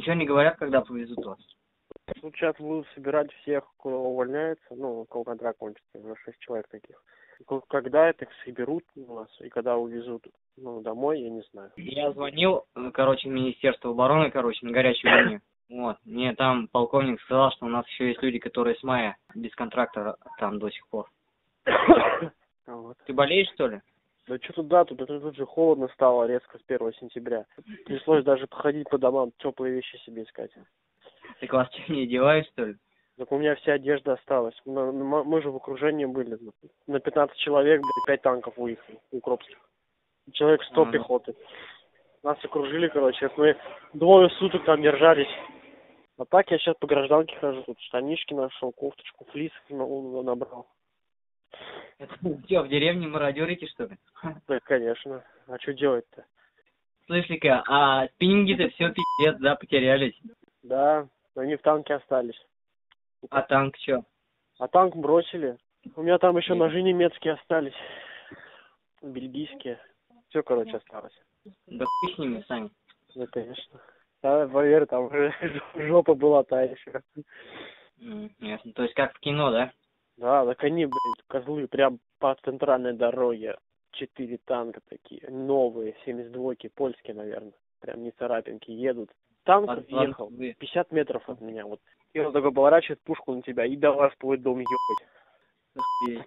ничего не говорят, когда повезут вас? Ну, сейчас будут собирать всех, кто увольняется, ну, у кого контракт кончится, у нас 6 человек таких. Когда это соберут у нас и когда увезут, ну, домой, я не знаю. Я звонил, короче, в Министерство обороны, короче, на горячую линию. Вот, мне там полковник сказал, что у нас еще есть люди, которые с мая без контракта там до сих пор. Вот. Ты болеешь, что ли? Да что-то да, тут же холодно стало резко с 1 сентября. Пришлось даже походить по домам, теплые вещи себе искать. Ты класс не одеваешь, что ли? Так у меня вся одежда осталась. Мы же в окружении были. На 15 человек, блядь, 5 танков уехали, укропских. Человек 100 пехоты. Нас окружили, короче. Мы двое суток там держались. А так я сейчас по гражданке хожу. Тут штанишки нашел, кофточку, флисок набрал. Это где, в деревне мародерите, что ли? Да, конечно. А что делать-то? Слышь, Лика, а спиннинги-то все пиздец, да, потерялись? Да, но они в танке остались. А танк что? А танк бросили. У меня там еще ножи немецкие остались. Бельгийские. Все, короче, осталось. Да хуй с ними, Саня. Да, конечно. Да, поверь, там уже жопа была та еще. Ясно. То есть как в кино, да? Да, так они, блядь, козлы, прям по центральной дороге. 4 танка такие, новые, 72-ки, польские, наверное. Прям не царапинки, едут. Танк въехал 50 метров от меня, вот. И он такой поворачивает пушку на тебя и давай в твой дом ебать.